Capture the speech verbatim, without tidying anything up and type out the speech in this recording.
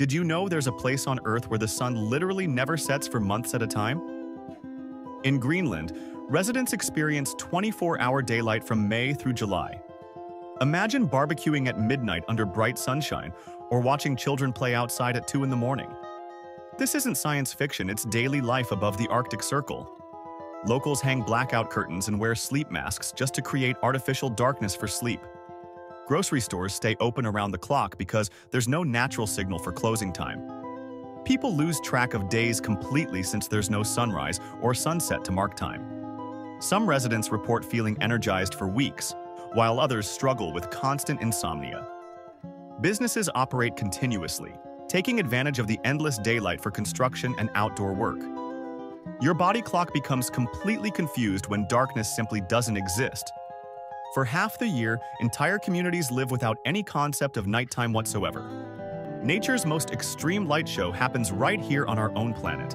Did you know there's a place on Earth where the sun literally never sets for months at a time? In Greenland, residents experience twenty-four hour daylight from May through July. Imagine barbecuing at midnight under bright sunshine or watching children play outside at two in the morning. This isn't science fiction, it's daily life above the Arctic Circle. Locals hang blackout curtains and wear sleep masks just to create artificial darkness for sleep. Grocery stores stay open around the clock because there's no natural signal for closing time. People lose track of days completely since there's no sunrise or sunset to mark time. Some residents report feeling energized for weeks, while others struggle with constant insomnia. Businesses operate continuously, taking advantage of the endless daylight for construction and outdoor work. Your body clock becomes completely confused when darkness simply doesn't exist. For half the year, entire communities live without any concept of nighttime whatsoever. Nature's most extreme light show happens right here on our own planet.